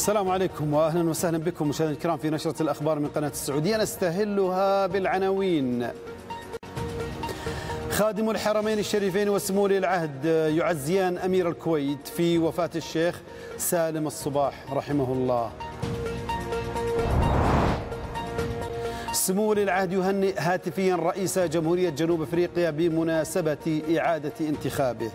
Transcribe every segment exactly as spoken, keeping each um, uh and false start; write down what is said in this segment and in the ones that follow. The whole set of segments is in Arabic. السلام عليكم واهلا وسهلا بكم مشاهدينا الكرام في نشرة الاخبار من قناة السعودية، نستهلها بالعناوين. خادم الحرمين الشريفين وسمو ولي العهد يعزيان امير الكويت في وفاة الشيخ سالم الصباح رحمه الله. سمو ولي العهد يهنئ هاتفيا رئيس جمهورية جنوب افريقيا بمناسبة اعادة انتخابه.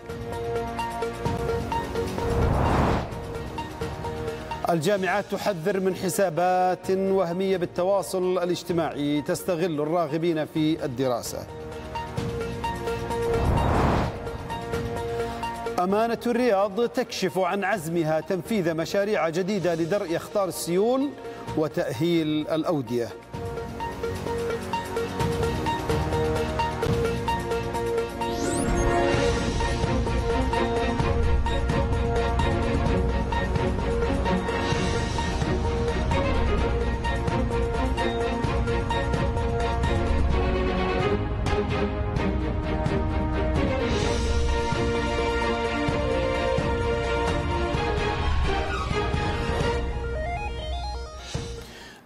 الجامعات تحذر من حسابات وهمية بالتواصل الاجتماعي تستغل الراغبين في الدراسة. أمانة الرياض تكشف عن عزمها تنفيذ مشاريع جديدة لدرء أخطار السيول وتأهيل الأودية.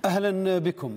أهلا بكم.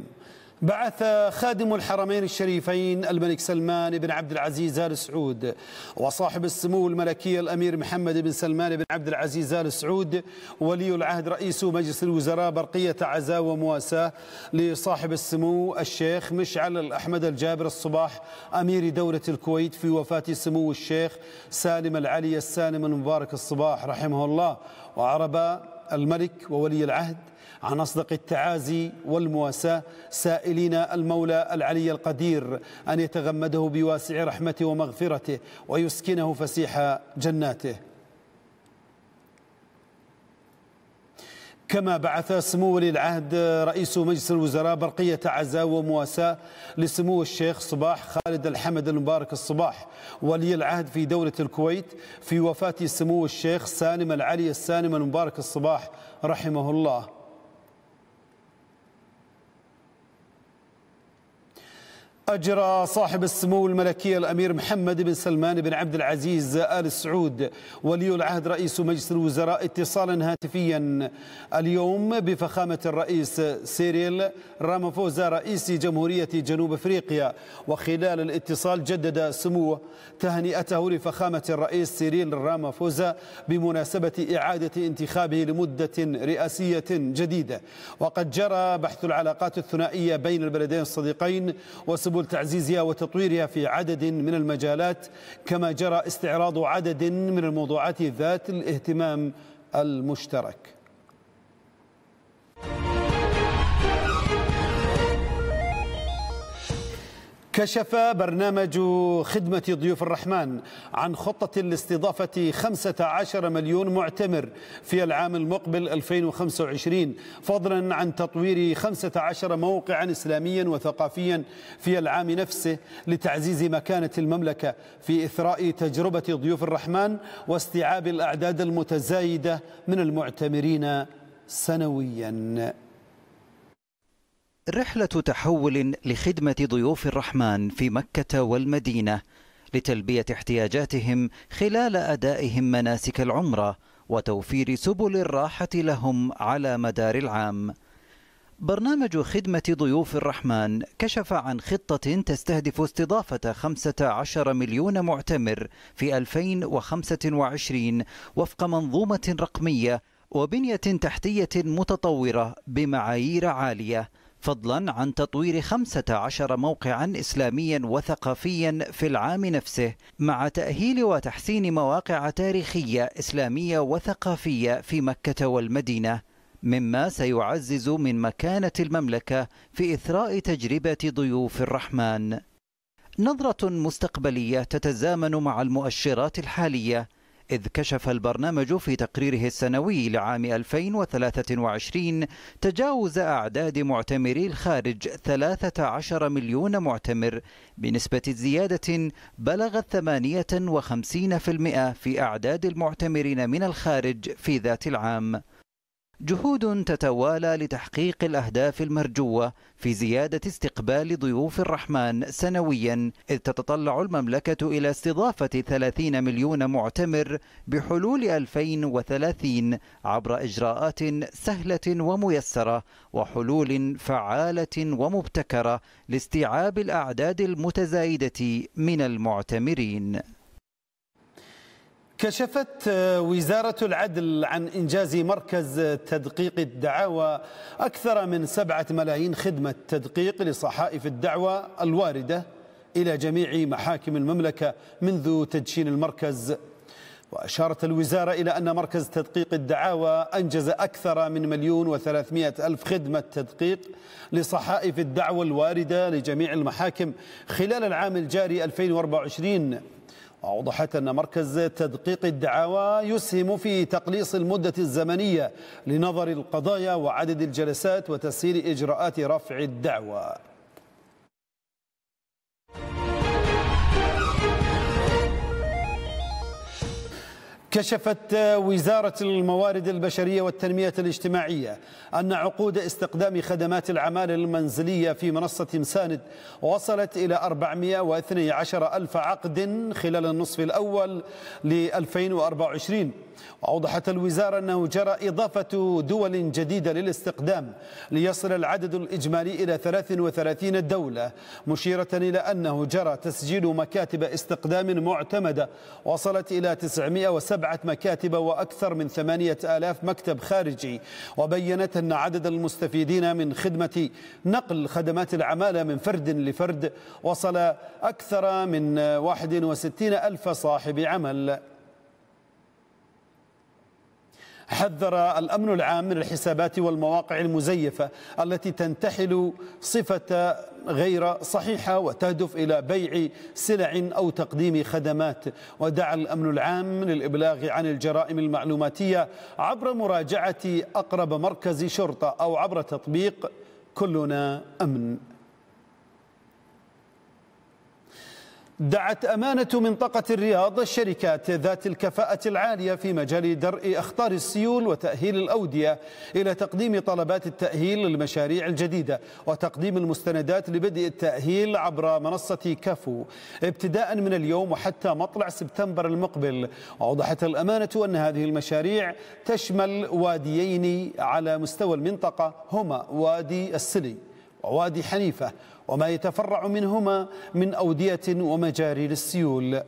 بعث خادم الحرمين الشريفين الملك سلمان بن عبدالعزيز آل سعود وصاحب السمو الملكي الأمير محمد بن سلمان بن عبدالعزيز آل سعود ولي العهد رئيس مجلس الوزراء برقية عزاء ومواساة لصاحب السمو الشيخ مشعل الأحمد الجابر الصباح أمير دولة الكويت في وفاة سمو الشيخ سالم العلي السالم المبارك الصباح رحمه الله، وعرب الملك وولي العهد عن أصدق التعازي والمواساة سائلين المولى العلي القدير أن يتغمده بواسع رحمته ومغفرته ويسكنه فسيح جناته. كما بعث سمو ولي العهد رئيس مجلس الوزراء برقية عزاء ومواساة لسمو الشيخ صباح خالد الحمد المبارك الصباح ولي العهد في دولة الكويت في وفاة سمو الشيخ سالم العلي السالم المبارك الصباح رحمه الله. أجرى صاحب السمو الملكي الأمير محمد بن سلمان بن عبدالعزيز آل سعود ولي العهد رئيس مجلس الوزراء اتصالا هاتفيا اليوم بفخامة الرئيس سيريل رامافوزا رئيس جمهورية جنوب أفريقيا، وخلال الاتصال جدد سموه تهنئته لفخامة الرئيس سيريل رامافوزا بمناسبة إعادة انتخابه لمدة رئاسية جديدة، وقد جرى بحث العلاقات الثنائية بين البلدين الصديقين وسبل تعزيزها وتطويرها في عدد من المجالات، كما جرى استعراض عدد من الموضوعات ذات الاهتمام المشترك. كشف برنامج خدمة ضيوف الرحمن عن خطة لاستضافة خمسة عشر مليون معتمر في العام المقبل ألفين وخمسة وعشرين، فضلا عن تطوير خمسة عشر موقعا إسلاميا وثقافيا في العام نفسه لتعزيز مكانة المملكة في إثراء تجربة ضيوف الرحمن واستيعاب الأعداد المتزايدة من المعتمرين سنويا. رحلة تحول لخدمة ضيوف الرحمن في مكة والمدينة لتلبية احتياجاتهم خلال أدائهم مناسك العمرة وتوفير سبل الراحة لهم على مدار العام. برنامج خدمة ضيوف الرحمن كشف عن خطة تستهدف استضافة خمسة عشر مليون معتمر في ألفين وخمسة وعشرين وفق منظومة رقمية وبنية تحتية متطورة بمعايير عالية، فضلا عن تطوير خمسة عشر موقعا إسلاميا وثقافيا في العام نفسه، مع تأهيل وتحسين مواقع تاريخية إسلامية وثقافية في مكة والمدينة، مما سيعزز من مكانة المملكة في إثراء تجربة ضيوف الرحمن. نظرة مستقبلية تتزامن مع المؤشرات الحالية، إذ كشف البرنامج في تقريره السنوي لعام ألفين وثلاثة وعشرين تجاوز أعداد معتمري الخارج ثلاثة عشر مليون معتمر بنسبة زيادة بلغت ثمانية وخمسين بالمئة في أعداد المعتمرين من الخارج في ذات العام. جهود تتوالى لتحقيق الأهداف المرجوة في زيادة استقبال ضيوف الرحمن سنويا، إذ تتطلع المملكة إلى استضافة ثلاثين مليون معتمر بحلول ألفين وثلاثين عبر إجراءات سهلة وميسرة وحلول فعالة ومبتكرة لاستيعاب الأعداد المتزايدة من المعتمرين. كشفت وزارة العدل عن إنجاز مركز تدقيق الدعاوى أكثر من سبعة ملايين خدمة تدقيق لصحائف الدعوى الواردة إلى جميع محاكم المملكة منذ تدشين المركز. وأشارت الوزارة إلى أن مركز تدقيق الدعاوى أنجز أكثر من مليون وثلاثمائة ألف خدمة تدقيق لصحائف الدعوى الواردة لجميع المحاكم خلال العام الجاري ألفين وأربعة وعشرين. أوضحت أن مركز تدقيق الدعاوى يسهم في تقليص المدة الزمنية لنظر القضايا وعدد الجلسات وتسهيل إجراءات رفع الدعوى. كشفت وزارة الموارد البشرية والتنمية الاجتماعية أن عقود استقدام خدمات العمالة المنزلية في منصة مساند وصلت إلى أربعمائة واثني عشر ألف عقد خلال النصف الأول لألفين وأربعة وعشرين. وأوضحت الوزارة أنه جرى إضافة دول جديدة للاستقدام ليصل العدد الإجمالي إلى ثلاث وثلاثين دولة، مشيرة إلى أنه جرى تسجيل مكاتب استقدام معتمدة وصلت إلى تسعمائة وسبعة مكاتب وأكثر من ثمانية آلاف مكتب خارجي. وبينت أن عدد المستفيدين من خدمة نقل خدمات العمالة من فرد لفرد وصل أكثر من واحد وستين ألف صاحب عمل. حذر الأمن العام من الحسابات والمواقع المزيفة التي تنتحل صفة غير صحيحة وتهدف إلى بيع سلع أو تقديم خدمات. ودعا الأمن العام للإبلاغ عن الجرائم المعلوماتية عبر مراجعة أقرب مركز شرطة أو عبر تطبيق كلنا أمن. دعت أمانة منطقة الرياض الشركات ذات الكفاءة العالية في مجال درء أخطار السيول وتأهيل الأودية إلى تقديم طلبات التأهيل للمشاريع الجديدة وتقديم المستندات لبدء التأهيل عبر منصة كفو ابتداء من اليوم وحتى مطلع سبتمبر المقبل. وأوضحت الأمانة أن هذه المشاريع تشمل واديين على مستوى المنطقة هما وادي السلي ووادي حنيفة وما يتفرع منهما من أودية ومجاري للسيول.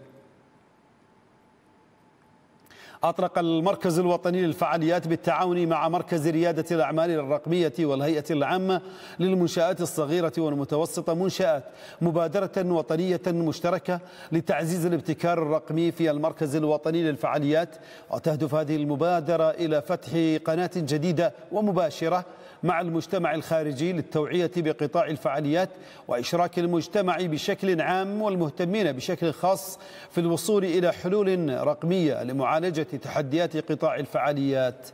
أطلق المركز الوطني للفعاليات بالتعاون مع مركز ريادة الأعمال الرقمية والهيئة العامة للمنشآت الصغيرة والمتوسطة منشآت مبادرة وطنية مشتركة لتعزيز الابتكار الرقمي في المركز الوطني للفعاليات. وتهدف هذه المبادرة إلى فتح قناة جديدة ومباشرة مع المجتمع الخارجي للتوعية بقطاع الفعاليات وإشراك المجتمع بشكل عام والمهتمين بشكل خاص في الوصول إلى حلول رقمية لمعالجة تحديات قطاع الفعاليات.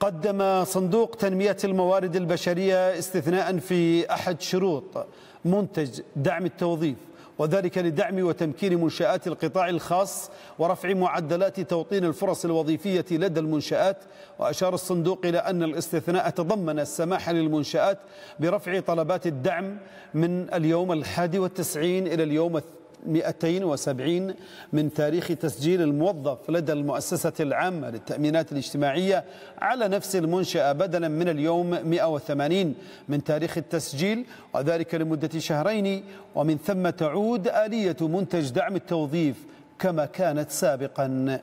قدم صندوق تنمية الموارد البشرية استثناء في أحد شروط منتج دعم التوظيف، وذلك لدعم وتمكين منشآت القطاع الخاص ورفع معدلات توطين الفرص الوظيفية لدى المنشآت. وأشار الصندوق إلى أن الاستثناء تضمن السماح للمنشآت برفع طلبات الدعم من اليوم الحادي والتسعين إلى اليوم مئتين وسبعين من تاريخ تسجيل الموظف لدى المؤسسة العامة للتأمينات الاجتماعية على نفس المنشأة بدلا من اليوم مئة وثمانين من تاريخ التسجيل، وذلك لمدة شهرين، ومن ثم تعود آلية منتج دعم التوظيف كما كانت سابقا.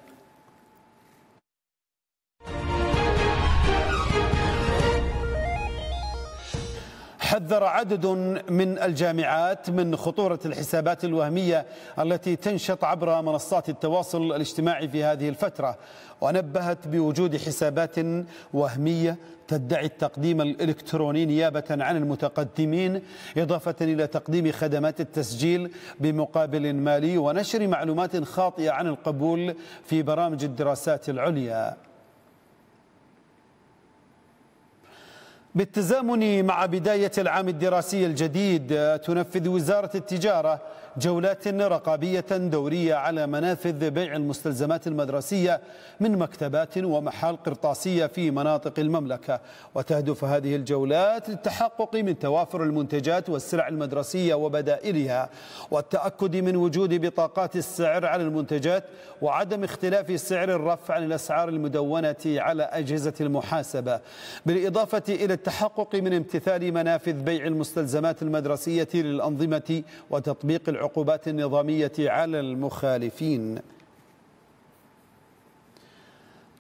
حذر عدد من الجامعات من خطورة الحسابات الوهمية التي تنشط عبر منصات التواصل الاجتماعي في هذه الفترة، ونبهت بوجود حسابات وهمية تدعي التقديم الإلكتروني نيابة عن المتقدمين، إضافة إلى تقديم خدمات التسجيل بمقابل مالي ونشر معلومات خاطئة عن القبول في برامج الدراسات العليا. بالتزامن مع بداية العام الدراسي الجديد تنفذ وزارة التجارة جولات رقابية دورية على منافذ بيع المستلزمات المدرسية من مكتبات ومحال قرطاسية في مناطق المملكة، وتهدف هذه الجولات للتحقق من توافر المنتجات والسلع المدرسية وبدائلها، والتأكد من وجود بطاقات السعر على المنتجات وعدم اختلاف سعر الرف عن الأسعار المدونة على أجهزة المحاسبة، بالإضافة إلى التحقق من امتثال منافذ بيع المستلزمات المدرسية للأنظمة وتطبيق العقوبات النظامية على المخالفين.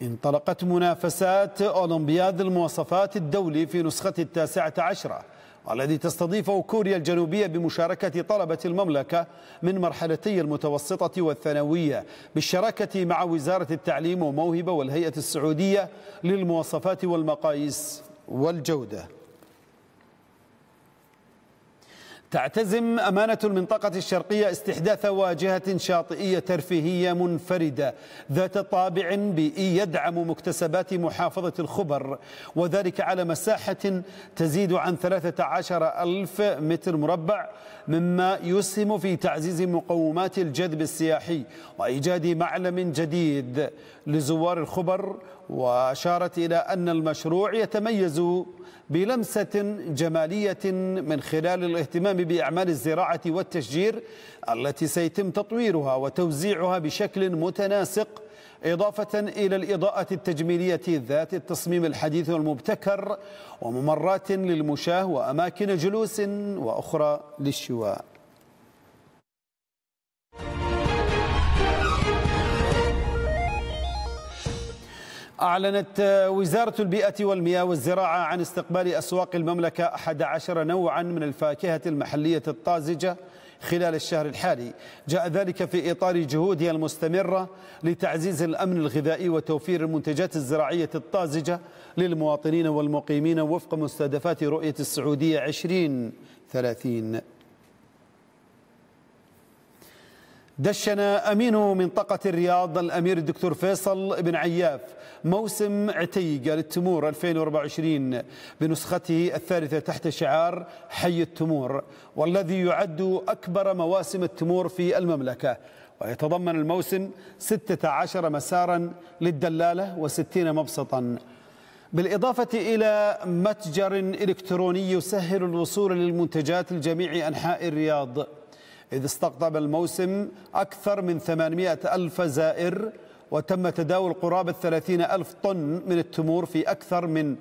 انطلقت منافسات أولمبياد المواصفات الدولي في نسخة التاسعة عشرة والذي تستضيفه كوريا الجنوبية بمشاركة طلبة المملكة من مرحلتي المتوسطة والثانوية بالشراكة مع وزارة التعليم وموهبة والهيئة السعودية للمواصفات والمقاييس والجودة. تعتزم أمانة المنطقة الشرقية استحداث واجهة شاطئية ترفيهية منفردة ذات طابع بيئي يدعم مكتسبات محافظة الخبر، وذلك على مساحة تزيد عن ثلاثة عشر ألف متر مربع، مما يسهم في تعزيز مقومات الجذب السياحي وإيجاد معلم جديد لزوار الخبر. وأشارت إلى أن المشروع يتميز بلمسة جمالية من خلال الاهتمام بأعمال الزراعة والتشجير التي سيتم تطويرها وتوزيعها بشكل متناسق، إضافة إلى الإضاءة التجميلية ذات التصميم الحديث والمبتكر وممرات للمشاة وأماكن جلوس وأخرى للشواء. أعلنت وزارة البيئة والمياه والزراعة عن استقبال أسواق المملكة أحد عشر نوعا من الفاكهة المحلية الطازجة خلال الشهر الحالي، جاء ذلك في إطار جهودها المستمرة لتعزيز الأمن الغذائي وتوفير المنتجات الزراعية الطازجة للمواطنين والمقيمين وفق مستهدفات رؤية السعودية عشرين ثلاثين. دشن أمين منطقة الرياض الأمير الدكتور فيصل بن عياف موسم عتيق للتمور ألفين وأربعة وعشرين بنسخته الثالثة تحت شعار حي التمور، والذي يعد أكبر مواسم التمور في المملكة، ويتضمن الموسم ستة عشر مسارا للدلالة وستين مبسطا، بالإضافة إلى متجر إلكتروني يسهل الوصول للمنتجات لجميع أنحاء الرياض، إذ استقطب الموسم أكثر من ثمانمئة ألف زائر، وتم تداول قرابة ثلاثين ألف طن من التمور في أكثر من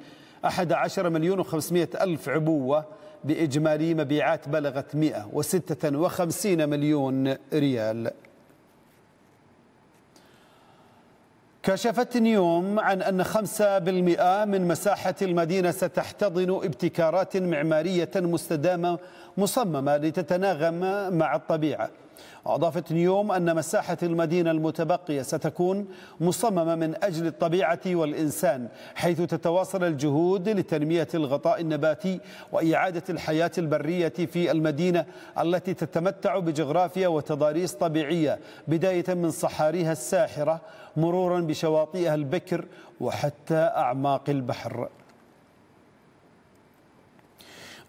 أحد عشر مليون وخمسمئة ألف عبوة بإجمالي مبيعات بلغت مئة وستة وخمسين مليون ريال. كشفت نيوم عن أن خمسة بالمئة من مساحة المدينة ستحتضن ابتكارات معمارية مستدامة مصممة لتتناغم مع الطبيعة. أضافت نيوم أن مساحة المدينة المتبقية ستكون مصممة من أجل الطبيعة والإنسان، حيث تتواصل الجهود لتنمية الغطاء النباتي وإعادة الحياة البرية في المدينة التي تتمتع بجغرافيا وتضاريس طبيعية، بداية من صحاريها الساحرة مرورا بشواطئها البكر وحتى أعماق البحر.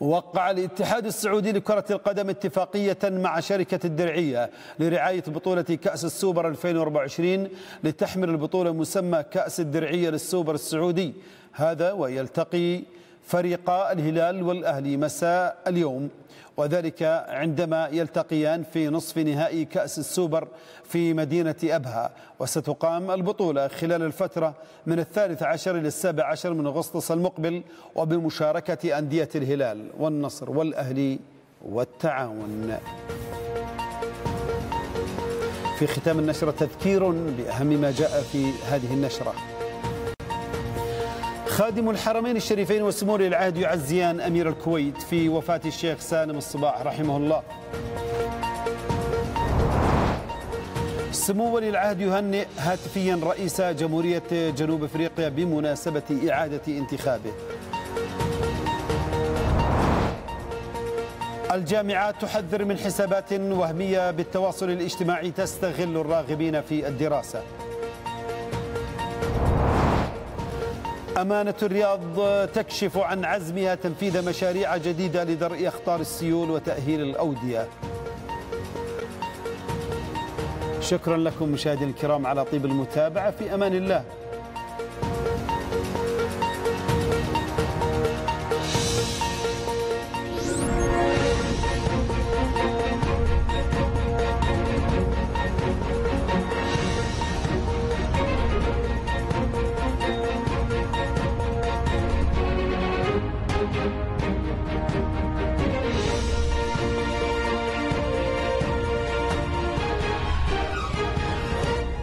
وقع الاتحاد السعودي لكرة القدم اتفاقية مع شركة الدرعية لرعاية بطولة كأس السوبر ألفين وأربعة وعشرين لتحمل البطولة مسمى كأس الدرعية للسوبر السعودي، هذا ويلتقي فريقا الهلال والأهلي مساء اليوم، وذلك عندما يلتقيان في نصف نهائي كأس السوبر في مدينة أبها، وستقام البطولة خلال الفترة من الثالث عشر إلى السابع عشر من أغسطس المقبل، وبمشاركة أندية الهلال والنصر والأهلي والتعاون. في ختام النشرة تذكير بأهم ما جاء في هذه النشرة. خادم الحرمين الشريفين وسمو ولي العهد يعزيان أمير الكويت في وفاة الشيخ سالم الصباح رحمه الله. سمو ولي العهد يهنئ هاتفيا رئيس جمهورية جنوب أفريقيا بمناسبة إعادة انتخابه. الجامعات تحذر من حسابات وهمية بالتواصل الاجتماعي تستغل الراغبين في الدراسة. أمانة الرياض تكشف عن عزمها تنفيذ مشاريع جديدة لدرء أخطار السيول وتأهيل الأودية. شكرا لكم مشاهدينا الكرام على طيب المتابعة، في أمان الله.